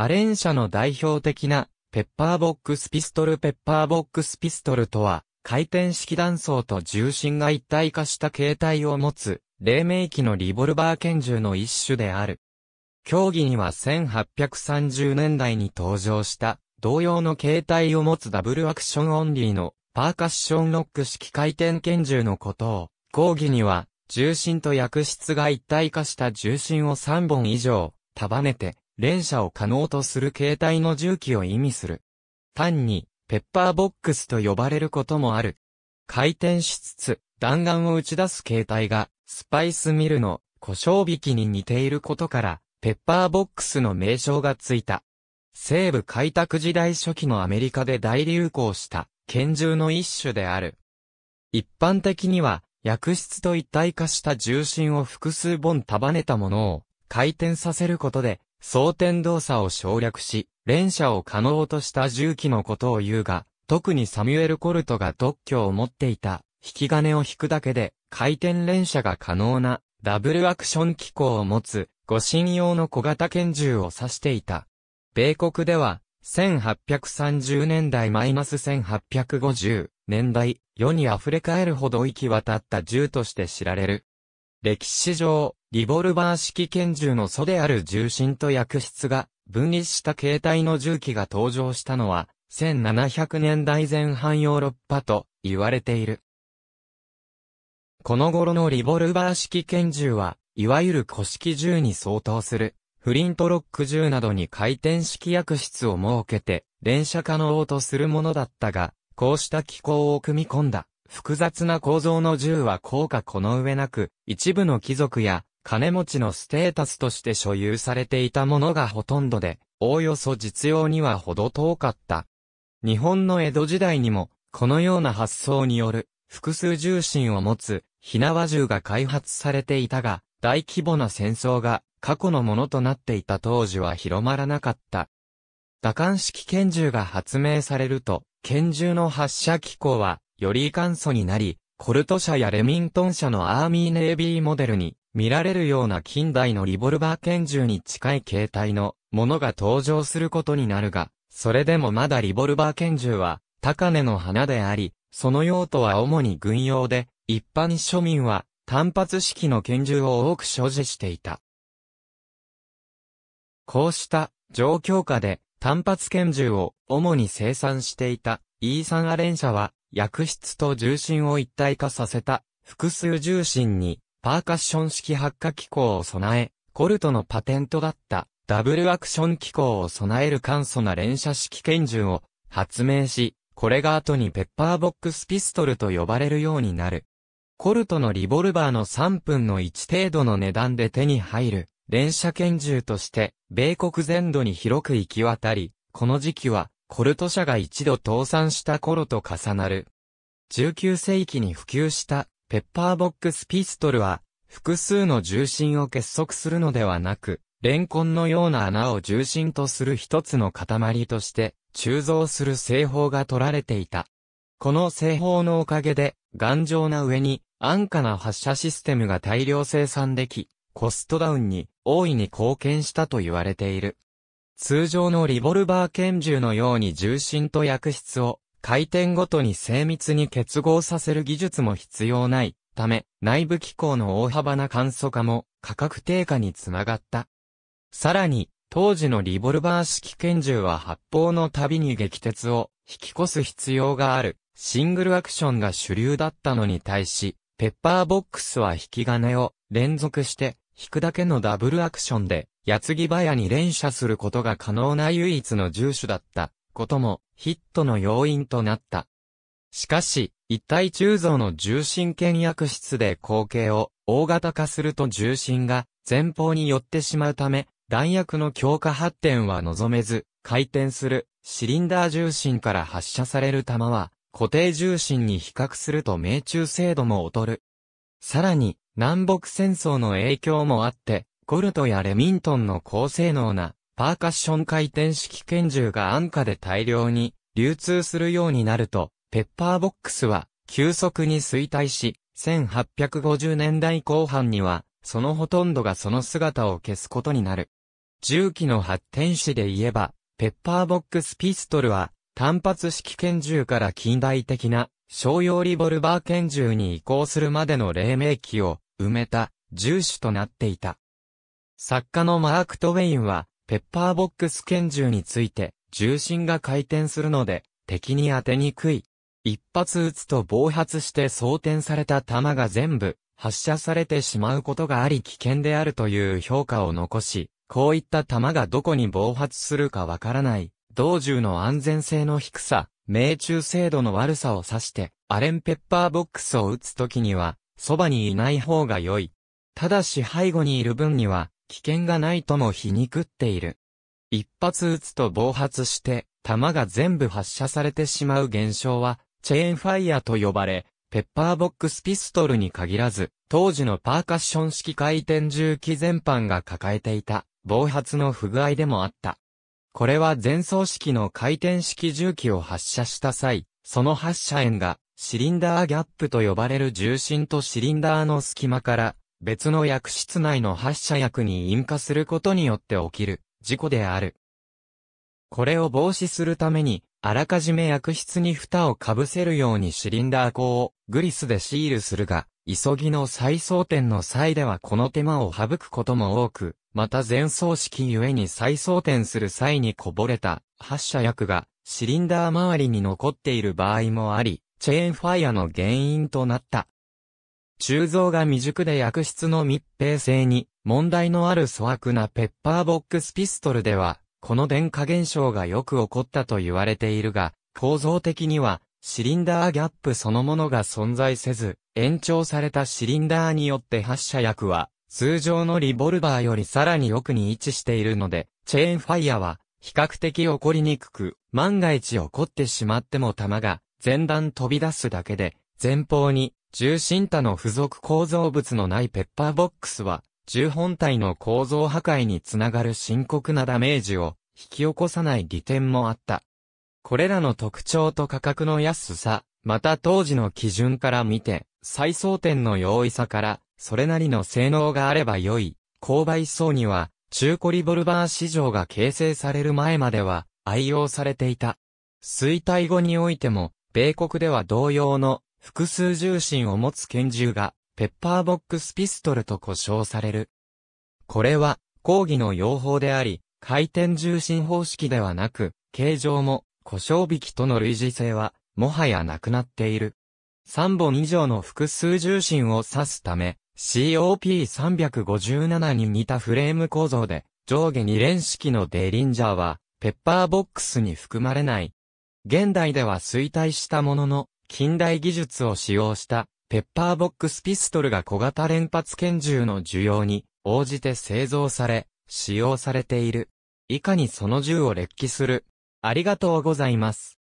アレン社の代表的なペッパーボックスピストルとは、回転式弾倉と銃身が一体化した形態を持つ、黎明期のリボルバー拳銃の一種である。競技には1830年代に登場した、同様の形態を持つダブルアクションオンリーのパーカッションロック式回転拳銃のことを、講義には、銃身と薬室が一体化した銃身を3本以上、束ねて、連射を可能とする形態の銃器を意味する。単に、ペッパーボックスと呼ばれることもある。回転しつつ、弾丸を打ち出す形態が、スパイスミルの胡椒引きに似ていることから、ペッパーボックスの名称がついた。西部開拓時代初期のアメリカで大流行した、拳銃の一種である。一般的には、薬室と一体化した銃身を複数本束ねたものを回転させることで装填動作を省略し連射を可能とした銃器のことを言うが、特にサミュエル・コルトが特許を持っていた引き金を引くだけで回転連射が可能なダブルアクション機構を持つ護身用の小型拳銃を指していた。米国では1830年代-1850年代、世に溢れかえるほど行き渡った銃として知られる。歴史上、リボルバー式拳銃の祖である銃身と薬室が分離した形態の銃器が登場したのは、1700年代前半ヨーロッパと言われている。この頃のリボルバー式拳銃は、いわゆる古式銃に相当する、フリントロック銃などに回転式薬室を設けて、連射可能とするものだったが、こうした機構を組み込んだ複雑な構造の銃は高価この上なく、一部の貴族や金持ちのステータスとして所有されていたものがほとんどで、おおよそ実用にはほど遠かった。日本の江戸時代にも、このような発想による複数銃身を持つ火縄銃が開発されていたが、大規模な戦争が過去のものとなっていた当時は広まらなかった。打艦式拳銃が発明されると、拳銃の発射機構は、より簡素になり、コルト社やレミントン社のアーミーネイビーモデルに見られるような近代のリボルバー拳銃に近い形態のものが登場することになるが、それでもまだリボルバー拳銃は、高嶺の花であり、その用途は主に軍用で、一般庶民は単発式の拳銃を多く所持していた。こうした状況下で、単発拳銃を主に生産していたイーサン・アレン社は薬室と銃身を一体化させた複数銃身にパーカッション式発火機構を備え、コルトのパテントだったダブルアクション機構を備える簡素な連射式拳銃を発明し、これが後にペッパーボックスピストルと呼ばれるようになる。コルトのリボルバーの3分の1程度の値段で手に入る。連射拳銃として、米国全土に広く行き渡り、この時期は、コルト社が一度倒産した頃と重なる。19世紀に普及した、ペッパーボックスピストルは、複数の銃身を結束するのではなく、レンコンのような穴を銃身とする一つの塊として、鋳造する製法が取られていた。この製法のおかげで、頑丈な上に、安価な発射システムが大量生産でき、コストダウンに大いに貢献したと言われている。通常のリボルバー拳銃のように銃身と薬室を回転ごとに精密に結合させる技術も必要ないため、内部機構の大幅な簡素化も価格低下につながった。さらに、当時のリボルバー式拳銃は発砲のたびに撃鉄を引き越す必要があるシングルアクションが主流だったのに対し、ペッパーボックスは引き金を連続して引くだけのダブルアクションで、矢継ぎ早に連射することが可能な唯一の銃種だったこともヒットの要因となった。しかし、一体鋳造の重心圏薬室で口径を大型化すると重心が前方に寄ってしまうため、弾薬の強化発展は望めず、回転するシリンダー重心から発射される弾は固定重心に比較すると命中精度も劣る。さらに、南北戦争の影響もあって、コルトやレミントンの高性能なパーカッション回転式拳銃が安価で大量に流通するようになると、ペッパーボックスは急速に衰退し、1850年代後半にはそのほとんどがその姿を消すことになる。銃器の発展史で言えば、ペッパーボックスピストルは、単発式拳銃から近代的な、商用リボルバー拳銃に移行するまでの黎明期を埋めた銃種となっていた。作家のマーク・トウェインは、ペッパーボックス拳銃について、銃身が回転するので、敵に当てにくい。一発撃つと暴発して装填された弾が全部発射されてしまうことがあり危険であるという評価を残し、こういった弾がどこに暴発するかわからない、同銃の安全性の低さ、命中精度の悪さを指して、アレン・ペッパーボックスを撃つときには、そばにいない方が良い。ただし背後にいる分には、危険がないとも皮肉っている。一発撃つと暴発して、弾が全部発射されてしまう現象は、チェーンファイアと呼ばれ、ペッパーボックスピストルに限らず、当時のパーカッション式回転銃器全般が抱えていた、暴発の不具合でもあった。これは前走式の回転式銃器を発射した際、その発射円がシリンダーギャップと呼ばれる銃身とシリンダーの隙間から別の薬室内の発射薬に引火することによって起きる事故である。これを防止するために、あらかじめ薬室に蓋をかぶせるようにシリンダー口をグリスでシールするが、急ぎの再装填の際ではこの手間を省くことも多く、また前装式ゆえに再装填する際にこぼれた発射薬がシリンダー周りに残っている場合もあり、チェーンファイアの原因となった。鋳造が未熟で薬室の密閉性に問題のある粗悪なペッパーボックスピストルでは、この電化現象がよく起こったと言われているが、構造的にはシリンダーギャップそのものが存在せず、延長されたシリンダーによって発射薬は、通常のリボルバーよりさらに奥に位置しているので、チェーンファイアは比較的起こりにくく、万が一起こってしまっても弾が前段飛び出すだけで、前方に銃身他の付属構造物のないペッパーボックスは、銃本体の構造破壊につながる深刻なダメージを引き起こさない利点もあった。これらの特徴と価格の安さ、また当時の基準から見て、再装填の容易さから、それなりの性能があれば良い。購買層には、中古リボルバー市場が形成される前までは愛用されていた。衰退後においても、米国では同様の複数重心を持つ拳銃が、ペッパーボックスピストルと呼称される。これは、講義の用法であり、回転重心方式ではなく、形状も、呼称引きとの類似性は、もはやなくなっている。3本以上の複数重心を指すため、COP357 に似たフレーム構造で、上下2連式のデリンジャーは、ペッパーボックスに含まれない。現代では衰退したものの、近代技術を使用した、ペッパーボックスピストルが小型連発拳銃の需要に応じて製造され、使用されている。以下にその銃を列記する。ありがとうございます。